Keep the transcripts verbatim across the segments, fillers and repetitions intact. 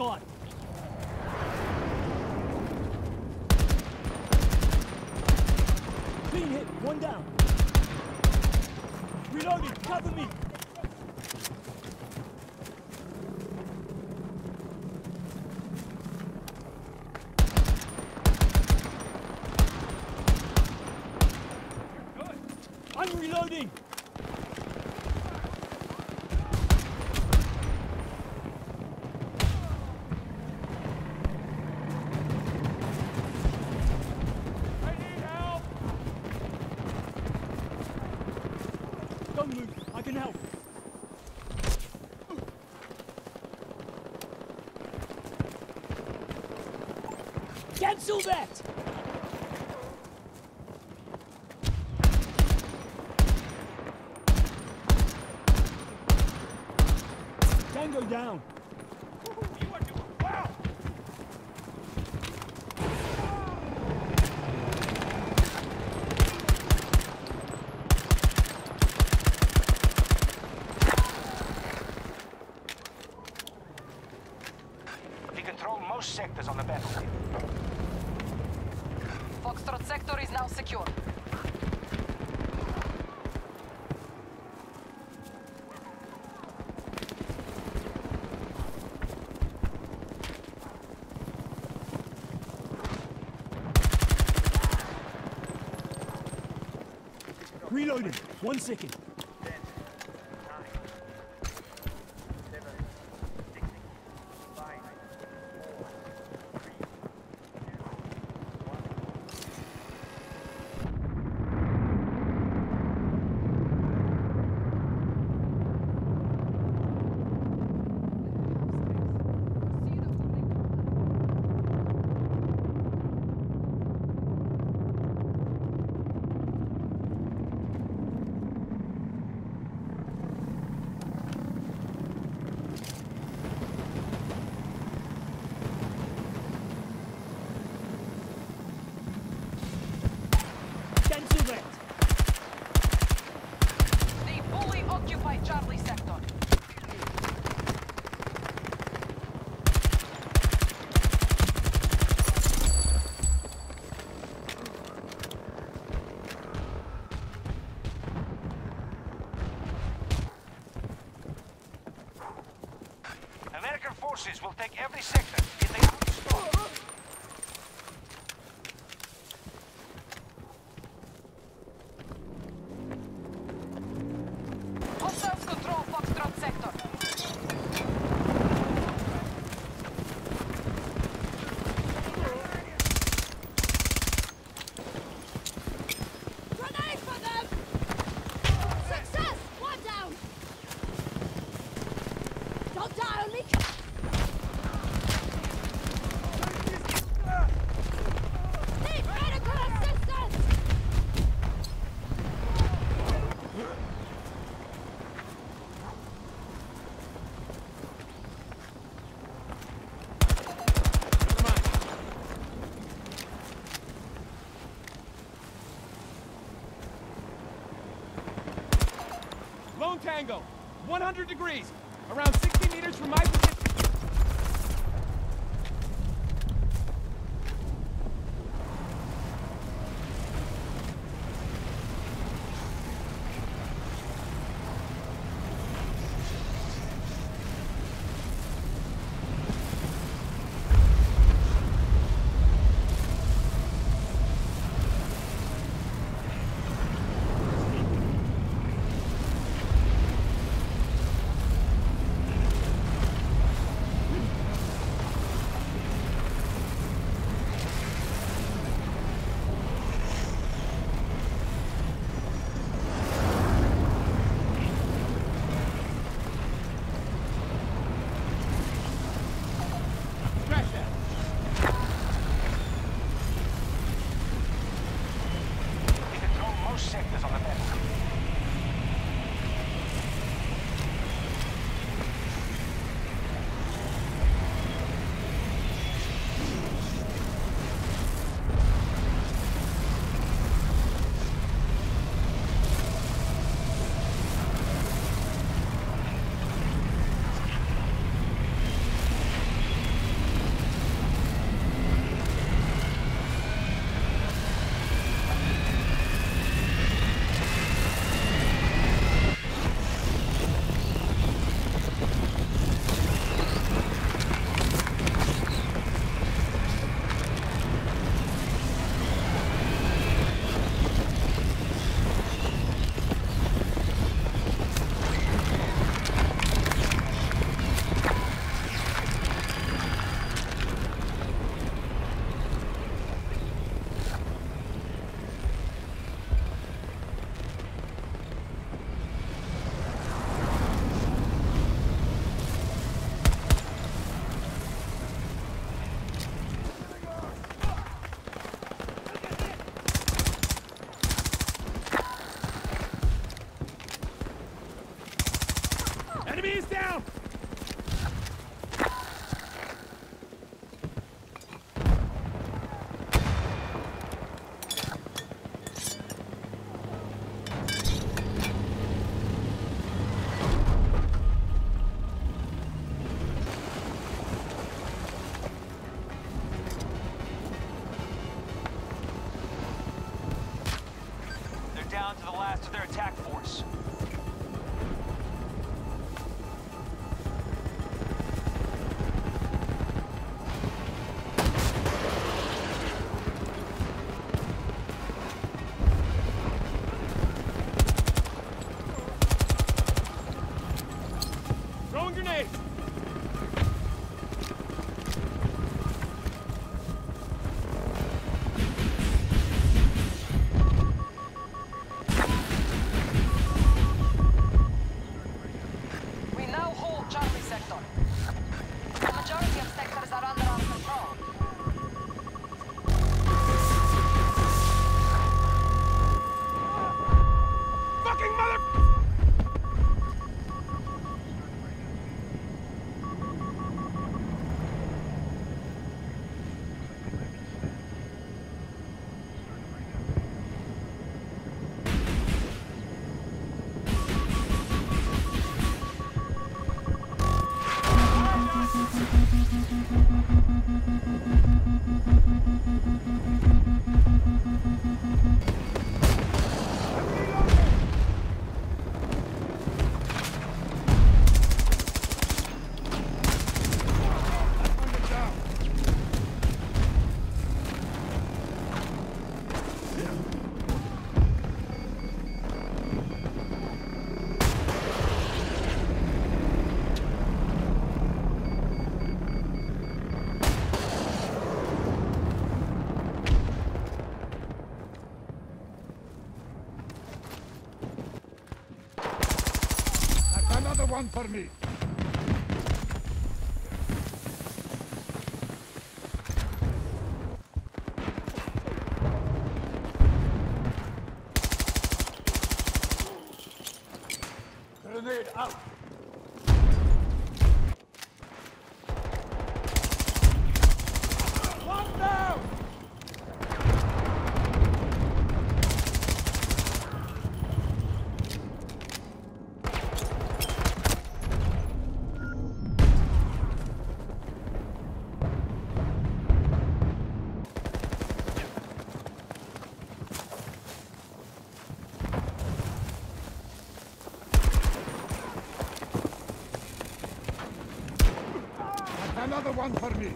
gone. Being hit, one down. Reloading, cover me. I'm reloading! I need help! Don't move, I can help! Cancel that! Tango down. You are doing well. We control most sectors on the battlefield. Foxtrot sector is now secure. Reloading. One second. Ten, nine, seven, six, five, four, three, two, forces will take every sector if they have to stop. Hostiles control Foxtrot sector. Grenade for them! Success! One down! Don't die, only Lone Tango, one hundred degrees, around sixty meters from my position. Enemy is down! Down to the last of their attack force. Throwing grenades! One for me. Grenade out. One down. Another one for me.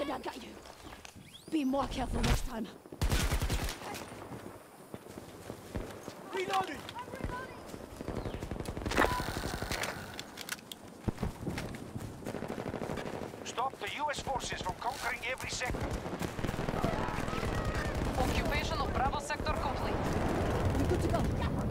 I got you. Be more careful next time. Reloading! Stop the U S forces from conquering every sector. Occupation of Bravo sector complete. We're good to go. Stop her!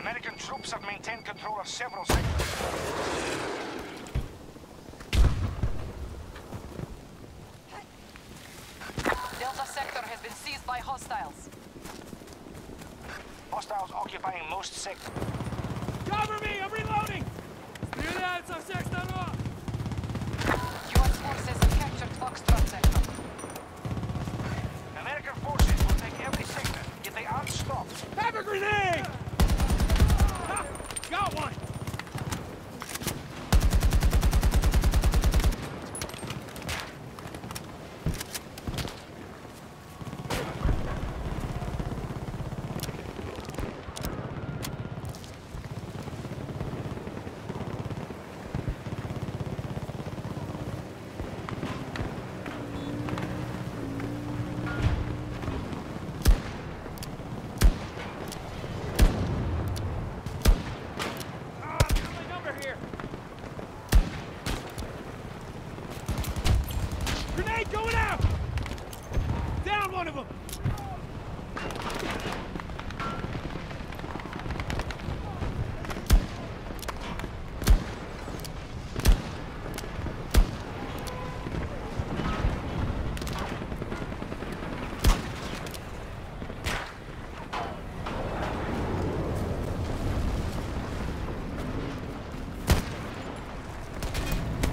American troops have maintained control of several sectors. Delta sector has been seized by hostiles. Hostiles occupying most sectors. Cover me! I'm reloading!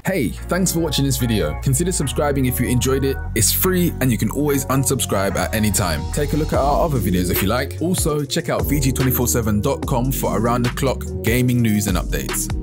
Hey, thanks for watching this video. Consider subscribing if you enjoyed it. It's free and you can always unsubscribe at any time. Take a look at our other videos if you like. Also, check out V G two forty-seven dot com for around the clock gaming news and updates.